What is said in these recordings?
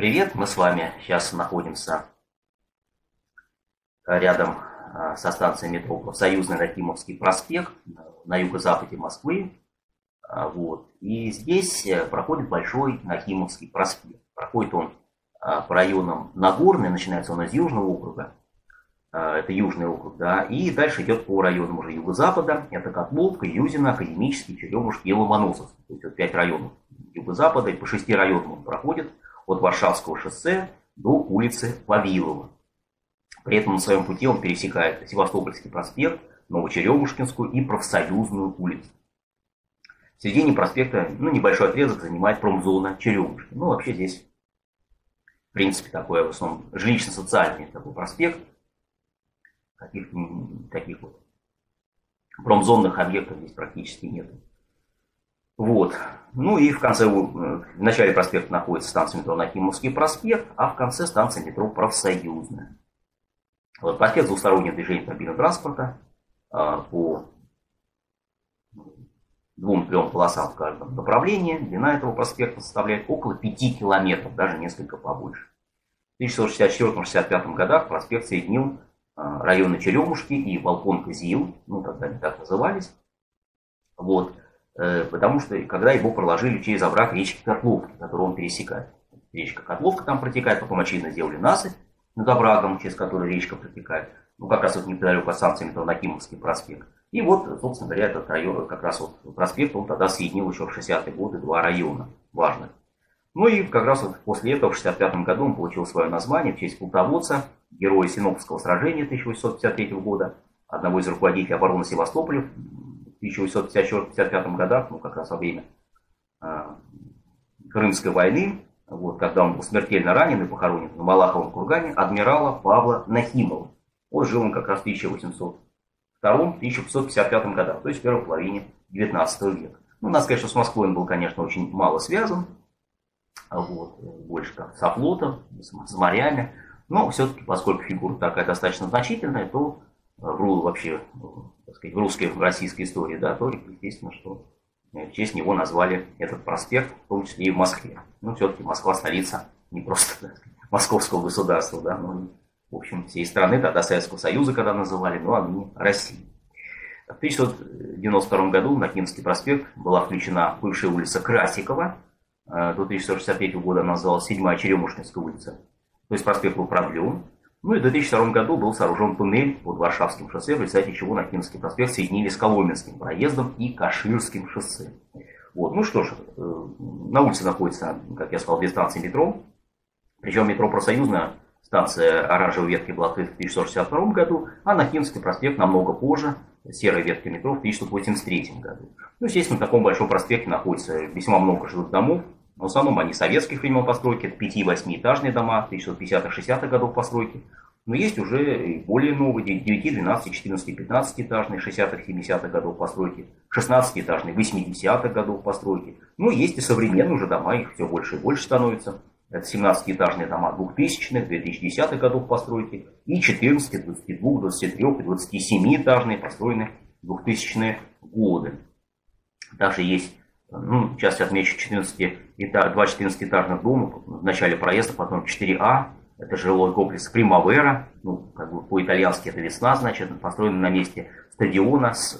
Привет, мы с вами сейчас находимся рядом со станцией метро Союзный Нахимовский проспект на юго-западе Москвы. Вот. И здесь проходит большой Нахимовский проспект. Проходит он по районам Нагорный, начинается он из Южного округа, это Южный округ, да, и дальше идет по районам уже Юго-Запада, это Котловка, Юзина, Академический, Черемушки и Ломоносовский. То есть вот 5 районов Юго-Запада, и по 6 районам он проходит от Варшавского шоссе до улицы Вавилова. При этом на своем пути он пересекает Севастопольский проспект, Новочеремушкинскую и Профсоюзную улицу. В середине проспекта, небольшой отрезок занимает промзона Черемушки. Ну, вообще здесь, в принципе, такой, в основном, жилищно-социальный такой проспект. Таких вот промзонных объектов здесь практически нет. Вот. Ну и в начале проспекта находится станция метро Нахимовский проспект, а в конце станция метро Профсоюзная. Вот проспект двустороннего движения мобильного транспорта по 2-3 полосам в каждом направлении. Длина этого проспекта составляет около 5 километров, даже несколько побольше. В 1964-65 годах проспект соединил районы Черемушки и Волконка ЗИЛ, тогда они так назывались, вот, потому что когда его проложили через овраг речки Котловки, которую он пересекает. Речка Котловка там протекает, потом очевидно сделали насыпь над оврагом, через которую речка протекает, как раз вот неподалеку от станции метро Нахимовский проспект. И вот, собственно говоря, этот район, как раз вот проспект, он тогда соединил еще в 60-е годы два района важных. Ну и как раз вот после этого в 65 году он получил свое название в честь полководца, героя Синопского сражения 1853 года, одного из руководителей обороны Севастополя в 1854-55 годах, как раз во время Крымской войны, вот, когда он был смертельно ранен и похоронен на Малаховом кургане, адмирала Павла Нахимова. Он жил он как раз в 1802-1855 годах, то есть в первой половине 19 века. Надо сказать, что с Москвой он был, конечно, очень мало связан. Вот, больше как со флотом, с морями. Но все-таки, поскольку фигура такая достаточно значительная, то вообще, так сказать, в русской, в российской истории, да, то естественно, что в честь него назвали этот проспект, в том числе и в Москве. Все-таки Москва столица не просто, так сказать, московского государства, да, но, в общем, всей страны, тогда Советского Союза, когда называли, а ныне России. В 1992 году на Нахимовский проспект была включена бывшая улица Красикова. До 1963 года она называлась 7-я Черемушкинская улица. То есть проспект был продлен. И в 2002 году был сооружен туннель под Варшавским шоссе, в результате чего Нахимовский проспект соединили с Коломенским проездом и Каширским шоссе. Вот. На улице находится, как я сказал, две станции метро. Причем метро Профсоюзная станция оранжевой ветки была открыта в 1962 году, а Нахимовский проспект намного позже, серой ветки метро, в 1983 году. Естественно, на таком большом проспекте находится весьма много жилых домов. В основном они советских времен постройки, это 5-8-этажные дома 1950-60-х годов постройки. Но есть уже и более новые, 9, 12, 14, 15-этажные 60-х, 70-х годов постройки, 16-этажные 80-х годов постройки. Есть и современные уже дома, их все больше и больше становится. Это 17-этажные дома 2000-х, 2010-х годов постройки и 14, 22, 23 и 27-этажные построены в 2000-е годы. Также есть, сейчас отмечу, 2 14-этажных дома в начале проезда, потом 4А, это жилой комплекс Примавера, по-итальянски это весна, значит, построен на месте стадиона с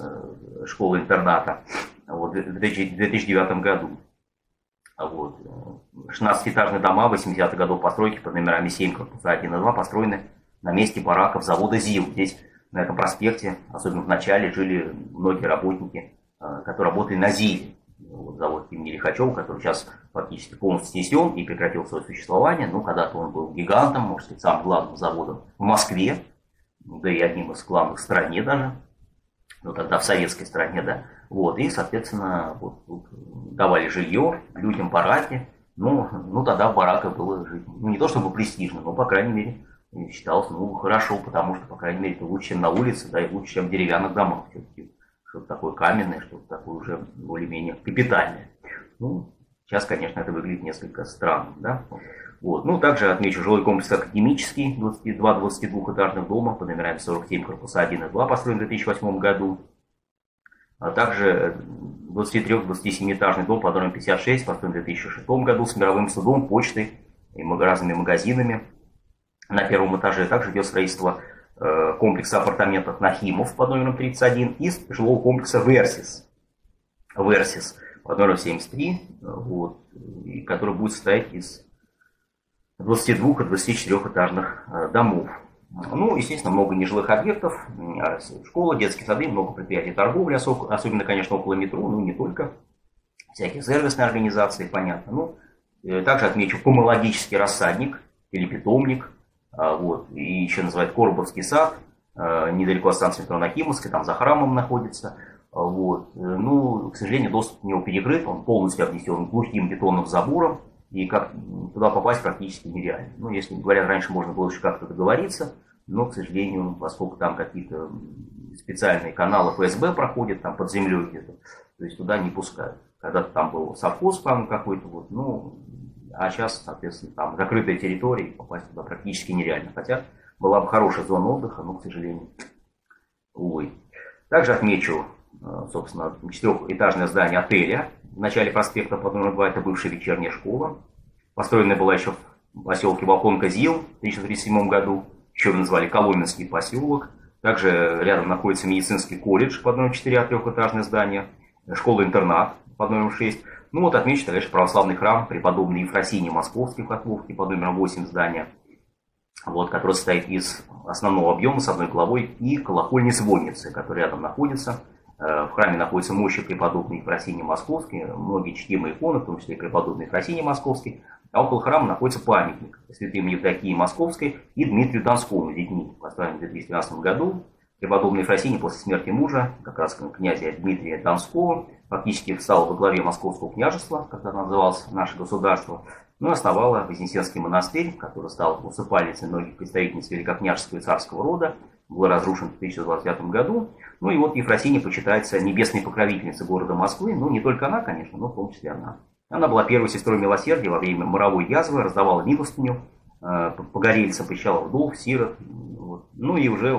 школы-интерната в 2009 году. 16-этажные дома 80-х годов постройки под номерами 7, корпуса 1 и 2 построены на месте бараков завода ЗИЛ. Здесь, на этом проспекте, особенно в начале, жили многие работники, которые работали на ЗИЛе. Завод имени Лихачева, который сейчас фактически полностью снесен и прекратил свое существование. Когда-то он был гигантом, может быть, самым главным заводом в Москве, да и одним из главных в стране даже. Тогда в советской стране, да. И, соответственно, давали жилье людям, бараки. Тогда в бараках было жить. Не то чтобы престижно, но, по крайней мере, считалось, хорошо, потому что, по крайней мере, это лучше, чем на улице, да, и лучше, чем в деревянных домах. Что-то такое каменное, что-то такое уже более-менее капитальное. Сейчас, конечно, это выглядит несколько странно, да. Также отмечу жилой комплекс Академический, 22 22-этажных дома под номерами 47, корпуса 1 и 2, построен в 2008 году. А также 23-27-этажный дом под номером 56, построен в 2006 году с мировым судом, почтой и разными магазинами. На первом этаже также идет строительство комплекса апартаментов Нахимов под номером 31 и жилого комплекса Версис под номером 73, вот, который будет состоять из 22–24-этажных домов. Ну, естественно, много нежилых объектов, школы, детские сады, много предприятий торговли, особенно, конечно, около метро, но не только, всякие сервисные организации, понятно. Ну, также отмечу помологический рассадник или питомник, вот, и еще называют Коробовский сад, недалеко от станции метро Нахимовской, там за храмом находится. Вот. Ну, к сожалению, доступ к нему перекрыт, он полностью обнесен глухим бетонным забором, и как туда попасть практически нереально. Ну, если, говорят, раньше можно было еще как-то договориться, но, к сожалению, поскольку там какие-то специальные каналы ФСБ проходят, там под землей где-то, то есть туда не пускают. Когда-то там был совхоз там какой-то, вот, ну, а сейчас, соответственно, там закрытая территория, и попасть туда практически нереально. Хотя была бы хорошая зона отдыха, но, к сожалению, увы. Также отмечу, собственно, четырехэтажное здание отеля в начале проспекта под номером 2, это бывшая вечерняя школа. Построенная была еще в поселке Волконка Зил в 1937 году, еще его назвали Коломенский поселок. Также рядом находится медицинский колледж под номером 4, трехэтажное здание, школа-интернат под номером 6. Ну вот отмечу, конечно, православный храм преподобной Евфросинии Московской в Котловке под номером 8 здания, вот, который состоит из основного объема с одной главой и колокольни-звонницы, которая рядом находится. В храме находятся мощи преподобной Евфросинии Московской, многие чтимые иконы, в том числе и преподобной Евфросинии Московской. А около храма находится памятник святым Евдокии Московской и Дмитрию Донскому с детьми, поставленный в 2012 году. Преподобная Евфросиния после смерти мужа, как раз князя Дмитрия Донского, фактически встала во главе Московского княжества, как это называлось наше государство, но и основала Вознесенский монастырь, который стал усыпальницей многих представительниц великокняжеского и царского рода, был разрушен в 1925 году. Ну и вот Евфросиния почитается небесной покровительницей города Москвы. Ну, не только она, конечно, но в том числе она. Она была первой сестрой милосердия во время моровой язвы, раздавала милостыню, погорельцам прощала вдов, сирот. Вот. Ну и уже,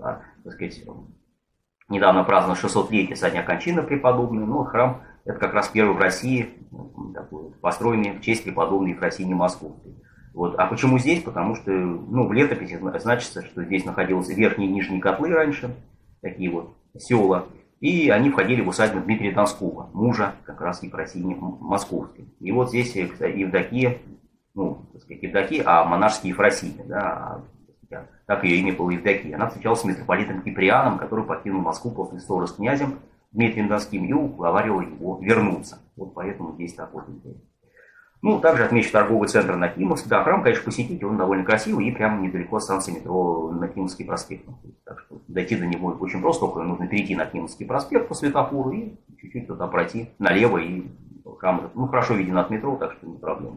так сказать, недавно праздновано 600-летие со дня кончины преподобной. Но храм это как раз первый в России, такой, построенный в честь преподобной Евфросинии Московской. Вот. А почему здесь? Потому что, ну, в летописи значится, что здесь находились верхние и нижние котлы раньше, такие вот села, и они входили в усадьбу Дмитрия Донского, мужа как раз Евфросинии Московской. И вот здесь, кстати, Евдокия, ну, так сказать, Евдокия, а монашеские Евфросинии, да, так ее имя было Евдокия. Она встречалась с митрополитом Киприаном, который покинул Москву после ссоры с князем Дмитрием Донским и уговаривал его вернуться. Вот поэтому здесь такой интерес. Ну, также отмечу торговый центр Нахимовский. Да, храм, конечно, посетите, он довольно красивый и прямо недалеко от станции метро Нахимовский проспект. Так что дойти до него очень просто, только нужно перейти на Нахимовский проспект по светофору и чуть-чуть туда пройти налево, и храм, ну, хорошо виден от метро, так что не проблема.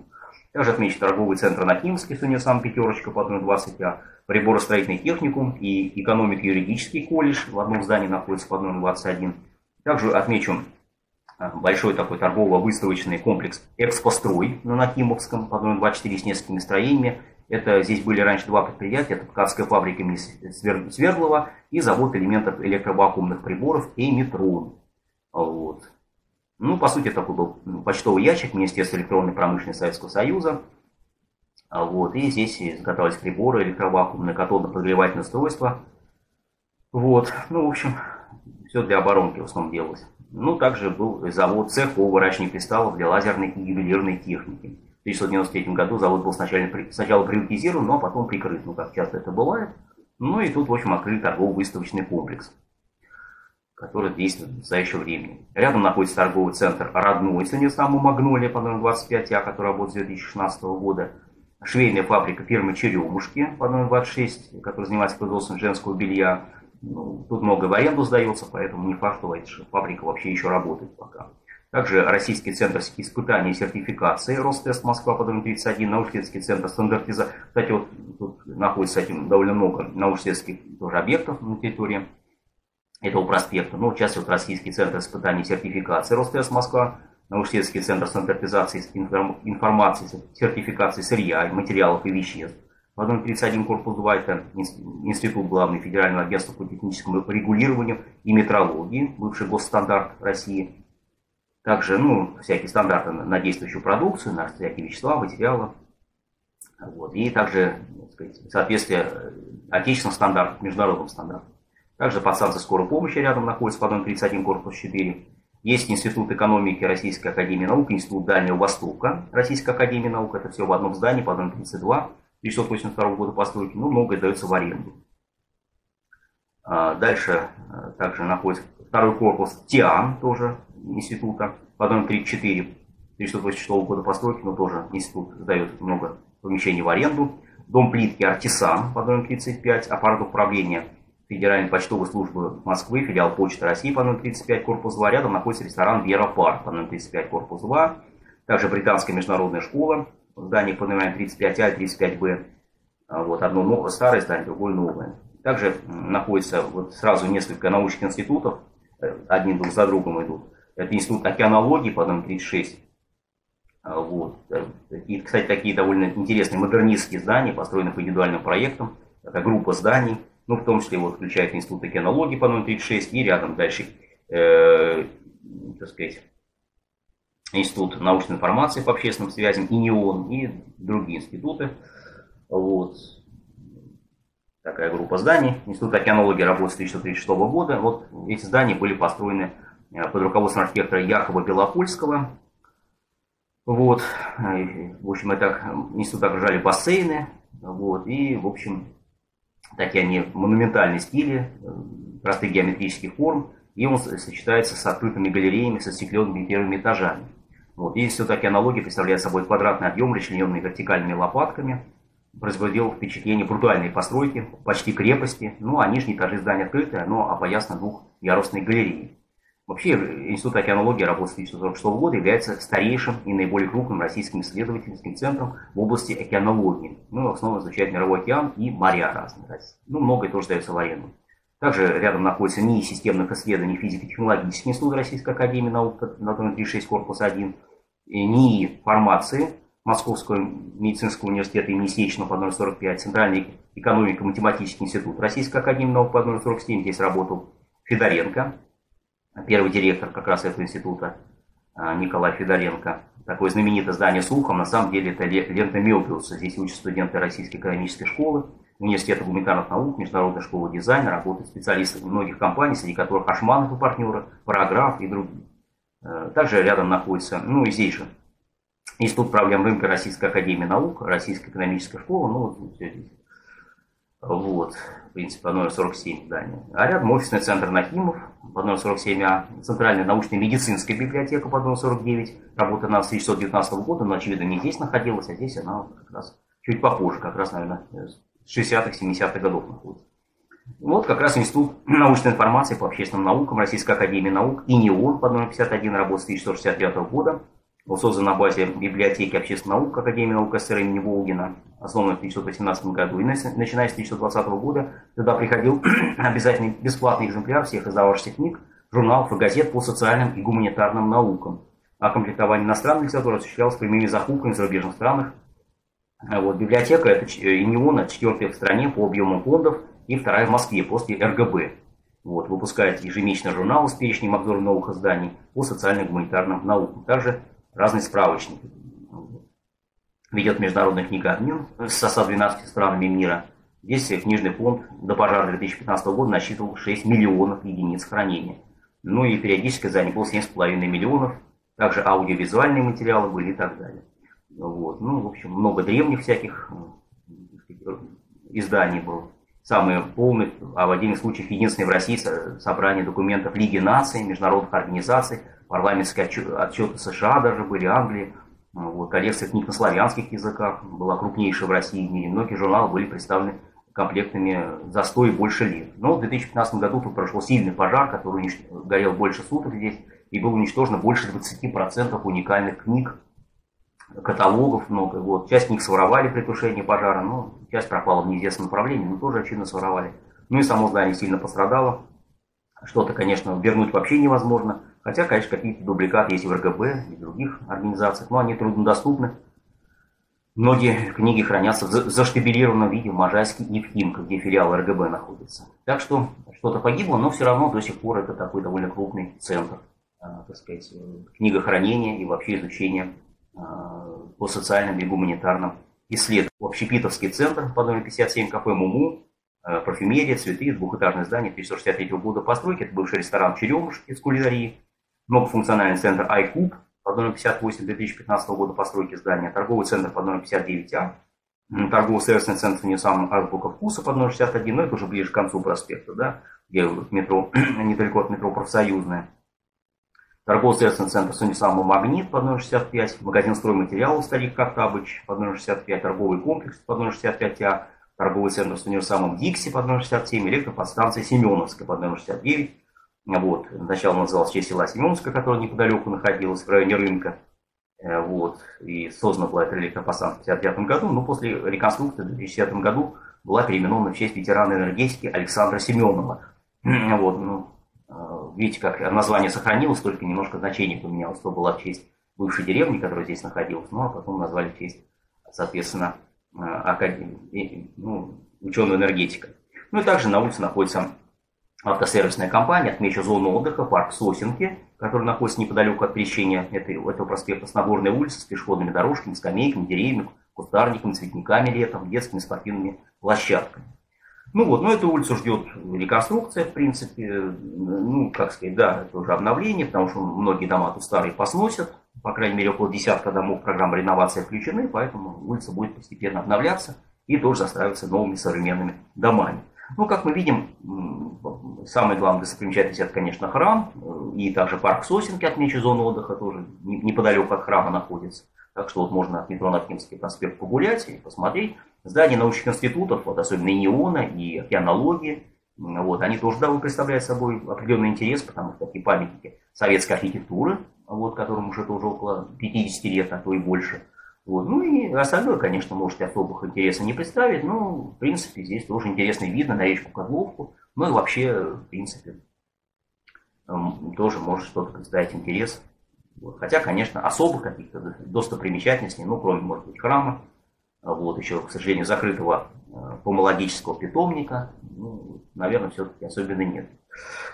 Также отмечу торговый центр Нахимовский, сегодня сам пятерочка по номеру 20, а приборостроительный техникум и экономико-юридический колледж в одном здании находится под номером 21. Также отмечу большой такой торгово-выставочный комплекс «Экспострой» на Нахимовском, под номером 24, с несколькими строениями. Это здесь были раньше два предприятия, это ткацкая фабрика имени Свердлова и завод элементов электровакуумных приборов «Эметрон». Вот. Ну, по сути, такой был почтовый ящик Министерства электронной промышленности Советского Союза. Вот. И здесь изготавливались приборы, электровакуумные, катодно-подогревательные устройства. Вот. Ну, в общем, все для оборонки в основном делалось. Ну, также был завод цех по выращиванию кристаллов для лазерной и ювелирной техники. В 1993 году завод был сначала приватизирован, но потом прикрыт, ну, как часто это бывает. Ну, и тут, в общем, открыт торгово-выставочный комплекс, который действует до настоящего времени. Рядом находится торговый центр «Родной», если не саму «Магнолия» по номеру 25А, который работает с 2016 года. Швейная фабрика фирмы «Черемушки» по номеру 26, которая занимается производством женского белья. Ну, тут много в аренду сдается, поэтому не факт, что фабрика вообще еще работает пока. Также Российский центр испытаний и сертификации Ростест Москва под номером 31, научно-исследовательский центр стандартизации. Кстати, вот тут находится довольно много научно-исследовательских тоже объектов на территории этого проспекта. Ну, в частности, вот Российский центр испытаний и сертификации Ростест Москва, научно-исследовательский центр стандартизации информации, сертификации сырья, материалов и веществ. Под номером 31 корпус 2 это Институт главного федерального агентства по техническому регулированию и метрологии, бывший госстандарт России. Также, ну, всякие стандарты на действующую продукцию, на всякие вещества, материалы. Вот. И также, так сказать, соответствие отечественным стандартам, международным стандартам. Также по станции скорой помощи рядом находится подъем 31, корпус 4. Есть Институт экономики Российской академии наук, Институт Дальнего Востока Российской академии наук. Это все в одном здании, подъем 32, 1982 года постройки. Но многое дается в аренду. Дальше также находится второй корпус ТИАН, тоже института, подъем 34, 1986 года постройки, но тоже институт сдает много помещений в аренду. Дом плитки «Артисан», подъем 35, аппарат управления Федеральной почтовой службы Москвы, филиал Почты России, по номеру 35, корпус 2. Рядом находится ресторан «Вера Парк», по номеру 35, корпус 2. Также британская международная школа, здание по номерам 35А и 35Б. Вот, одно новое, старое здание, другое новое. Также находится вот сразу несколько научных институтов, одни за другом идут. Это институт океанологии, по номеру 36. Вот. И, кстати, такие довольно интересные модернистские здания, построенные по индивидуальным проектам. Это группа зданий. Ну, в том числе вот, включает Институт океанологии по номеру 36 и рядом дальше, так сказать, Институт научной информации по общественным связям, ИНИОН и другие институты. Вот. Такая группа зданий. Институт океанологии работает с 1936 года. Вот эти здания были построены под руководством архитектора Якова Белопольского. Вот. В общем, это институт окружали бассейны. Вот. И, в общем... Такие они монументальные стили, простых геометрических форм, и он сочетается с открытыми галереями, со стекленными первыми этажами. Вот. И все-таки аналогия представляет собой квадратный объем, расчлененный вертикальными лопатками, производил впечатление брутальной постройки, почти крепости, ну а нижние этажи здания открыты, оно опоясно двухъярусной галереей. Вообще, Институт океанологии работы с 1946 года является старейшим и наиболее крупным российским исследовательским центром в области океанологии. Ну, в основном изучает мировой океан и моря разные. Ну, многое тоже дается в аренду. Также рядом находится НИИ системных исследований физико-технологический институт Российской академии наук, на 36, корпус 1, и НИИ фармации Московского медицинского университета имени Сеченова по номеру 45, Центральный экономико-математический институт Российской академии наук по номеру 47, здесь работал Федоренко. Первый директор как раз этого института, Николай Федоренко. Такое знаменитое здание с ухом, на самом деле это лента Мёбиуса. Здесь учатся студенты Российской экономической школы, университета гуманитарных наук, международной школы дизайна, работают специалисты многих компаний, среди которых Ашманов и партнеры, Параграф и другие. Также рядом находится, ну и здесь же, Институт проблем рынка Российской академии наук, Российская экономическая школа, ну вот все здесь. Вот, в принципе, по номеру 47 здание. А рядом офисный центр Нахимов по номеру 47А, Центральная научно-медицинская библиотека по номеру 49, работа на 1919 года, но, очевидно, не здесь находилась, а здесь она как раз чуть попозже, как раз, наверное, с 60-х, 70-х годов находится. Вот как раз Институт научной информации по общественным наукам Российской академии наук, ИНИОН по номеру 51, работа с 1969 года, был создан на базе библиотеки общественных наук Академии наук СССР имени Волгина, основанной в 1918 году. И начиная с 1920 года туда приходил обязательный бесплатный экземпляр всех издававшихся книг, журналов и газет по социальным и гуманитарным наукам. А комплектование иностранной литературы осуществлялось прямыми закупками в зарубежных странах. Вот, библиотека это ИНИОН, четвертая в стране по объему фондов и вторая в Москве после РГБ. Вот, выпускает ежемесячный журнал с перечнем обзоров новых изданий по социальным и гуманитарным наукам. Также разные справочники. Ведет международный книгообмен с 112 странами мира. Здесь книжный фонд до пожара 2015 года насчитывал 6 миллионов единиц хранения. Ну и периодически заняло 7,5 миллионов. Также аудиовизуальные материалы были и так далее. Вот. Ну, в общем, много древних всяких изданий было. Самые полные, а в отдельных случаях единственное в России собрание документов Лиги Наций, международных организаций, парламентские отчеты США даже были, Англии, вот, коллекция книг на славянских языках была крупнейшая в России и в мире. Многие журналы были представлены комплектами за 100 и больше лет. Но в 2015 году тут прошел сильный пожар, который горел больше суток здесь, и было уничтожено больше 20% уникальных книг, каталогов много. Вот. Часть книг своровали при тушении пожара, но часть пропала в неизвестном направлении, но тоже, очевидно, своровали. Ну и само здание сильно пострадало. Что-то, конечно, вернуть вообще невозможно. Хотя, конечно, какие-то дубликаты есть и в РГБ, и в других организациях, но они труднодоступны. Многие книги хранятся в заштабелированном виде в Можайске и в Химках, где филиал РГБ находится. Так что что-то погибло, но все равно до сих пор это такой довольно крупный центр, так сказать, книгохранения и вообще изучения по социальным и гуманитарным исследовать общепитовский центр по номеру 57 кафе «Муму», парфюмерия, цветы, двухэтажное здание 1963 года постройки, это бывший ресторан «Черемушки» из кулинарии, многофункциональный центр «Айкуб» по номеру 58 2015 года постройки здания, торговый центр по номеру 59А, торгово-сервисный центр «Нью-Сам Азбука Вкуса» по номеру 61, но это уже ближе к концу проспекта, да, где метро, недалеко от метро «Профсоюзная». Торгово-сервисный центр «Сунисама Магнит» под номер 65, магазин стройматериалов «Старик Коктабыч» под номер 65, торговый комплекс под номер 65А, торговый центр с универсамом «Дикси» под номер 67, электроподстанция «Семеновская» под номер 69. Вот. Сначала он назывался в честь села Семеновская, которая неподалеку находилась в районе рынка. Вот. И создана была эта электроподстанция в 1959 году, но после реконструкции в 2010 году была переименована в честь ветерана энергетики Александра Семенова. Вот. Видите, как название сохранилось, только немножко значение поменялось. То была в честь бывшей деревни, которая здесь находилась, ну а потом назвали в честь, соответственно, ученого энергетика. Ну и также на улице находится автосервисная компания, отмечу зону отдыха, парк Сосенки, который находится неподалеку от пересечения этого проспекта с Нагорной улицы, с пешеходными дорожками, скамейками, деревьями, кустарниками, цветниками летом, детскими спортивными площадками. Ну вот, но эту улицу ждет реконструкция, в принципе, ну, как сказать, да, это уже обновление, потому что многие дома тут старые посносят, по крайней мере, около десятка домов программы реновации включены, поэтому улица будет постепенно обновляться и тоже застраиваться новыми современными домами. Ну, как мы видим, самый главный достопримечательность – это, конечно, храм, и также парк Сосенки, отмечу зону отдыха, тоже неподалеку от храма находится. Так что вот можно от метро Нахимовский проспект погулять и посмотреть. Здания научных институтов, вот, особенно ИНИОНа и океанологии, вот, они тоже да, представляют собой определенный интерес, потому что такие памятники советской архитектуры, вот, которым уже тоже около 50 лет, а то и больше. Вот. Ну и остальное, конечно, может и особых интересов не представить, но, в принципе, здесь тоже интересный вид на речку Котловку, ну и вообще, в принципе, тоже может что-то представить интерес. Хотя, конечно, особых каких-то достопримечательностей, ну, кроме, может быть, храма, вот еще, к сожалению, закрытого помологического питомника, ну, наверное, все-таки особенно нет.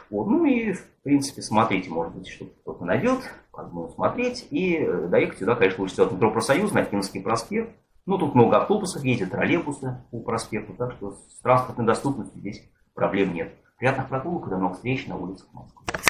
Вот, ну и, в принципе, смотрите, может быть, что-то кто-то найдет, можно смотреть, и доехать сюда, конечно, лучше всего от метро «Профсоюзная», Нахимовский проспект. Ну, тут много автобусов ездят, троллейбусы по проспекту, так что с транспортной доступностью здесь проблем нет. Приятных прогулок и до новых встреч на улицах Москвы.